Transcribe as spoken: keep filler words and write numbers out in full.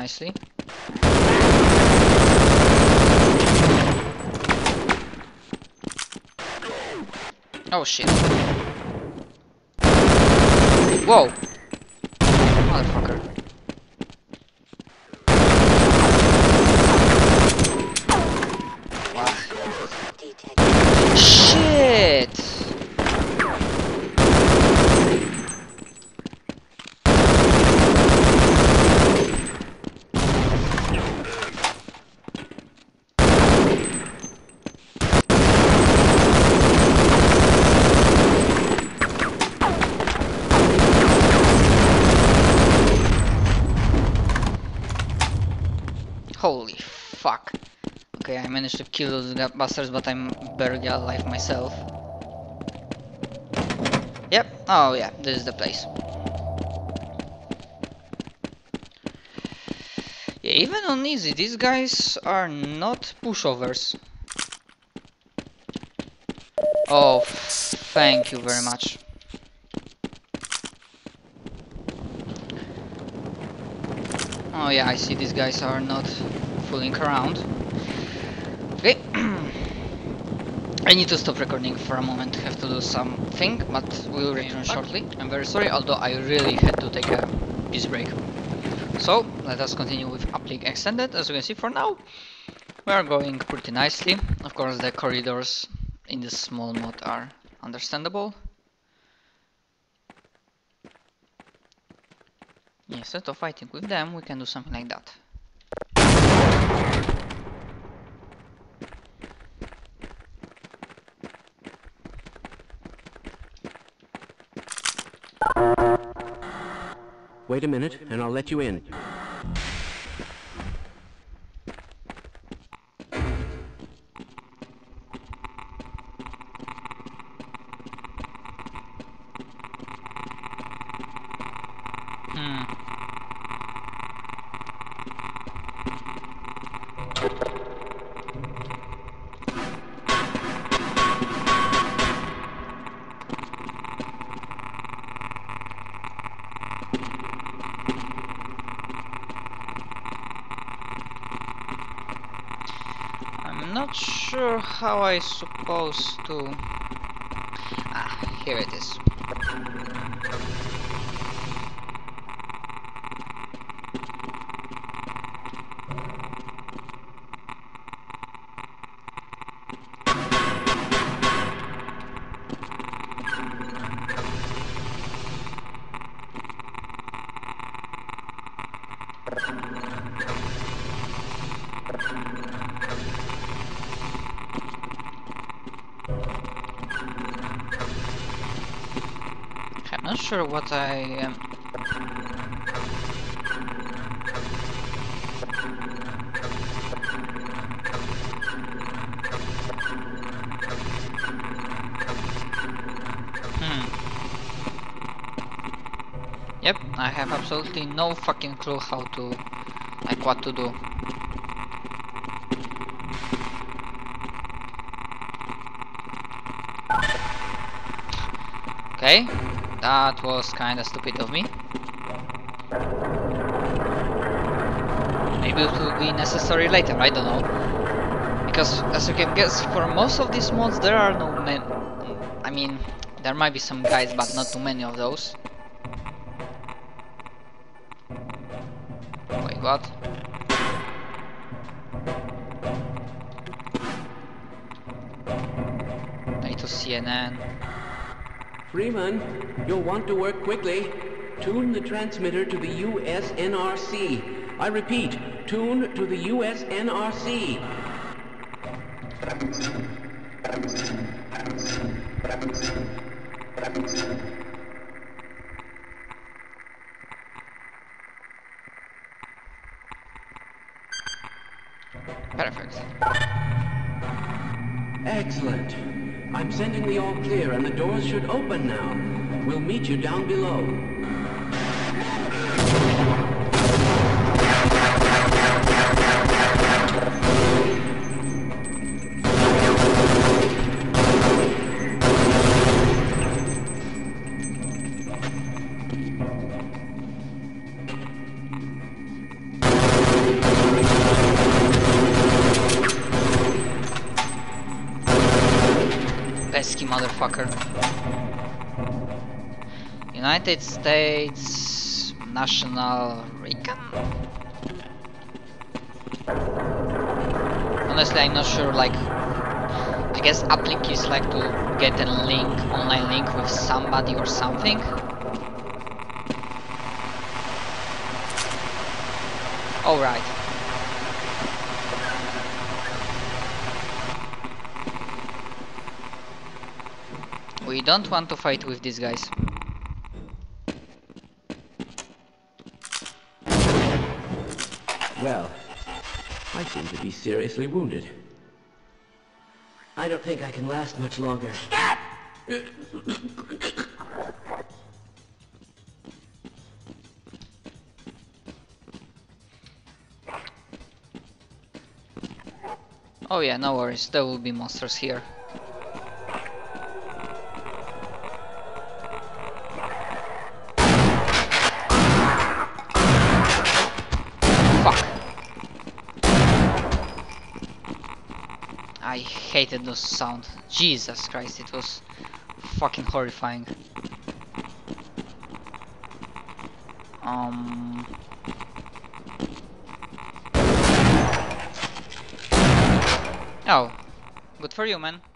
nicely. Oh shit. Whoa! Motherfucker. Wow. Shit! Holy fuck. Okay, I managed to kill those busters, but I'm barely alive myself. Yep, oh yeah, this is the place. Yeah, even on easy, these guys are not pushovers. Oh, thank you very much. Oh yeah, I see these guys are not fooling around. Okay. I need to stop recording for a moment, have to do something, but we'll return shortly. I'm very sorry, although I really had to take a peace break. So, let us continue with uplink extended. As you can see, for now, we are going pretty nicely. Of course, the corridors in this small mod are understandable. Instead of fighting with them, we can do something like that. Wait a minute, and I'll let you in. Not sure how I supposed to. Ah, here it is. Not sure what I am. Hmm. Yep, I have absolutely no fucking clue how to, like, what to do. Okay. That was kinda stupid of me. Maybe it will be necessary later, I don't know. Because, as you can guess, for most of these mods there are no men. I mean, there might be some guys, but not too many of those. Wait, what? I need to C N N. Freeman, you'll want to work quickly. Tune the transmitter to the U S N R C. I repeat, tune to the U S N R C. Perfect. Excellent. I'm sending the all clear and the doors should open now. We'll meet you down below. motherfucker. United States National Recon? Honestly, I'm not sure, like, I guess uplink is like to get a link, online link with somebody or something. Alright. We don't want to fight with these guys. Well, I seem to be seriously wounded. I don't think I can last much longer. Stop! Oh yeah, no worries, there will be monsters here. I hated those sounds. Jesus Christ, it was fucking horrifying. Um. Oh, good for you, man.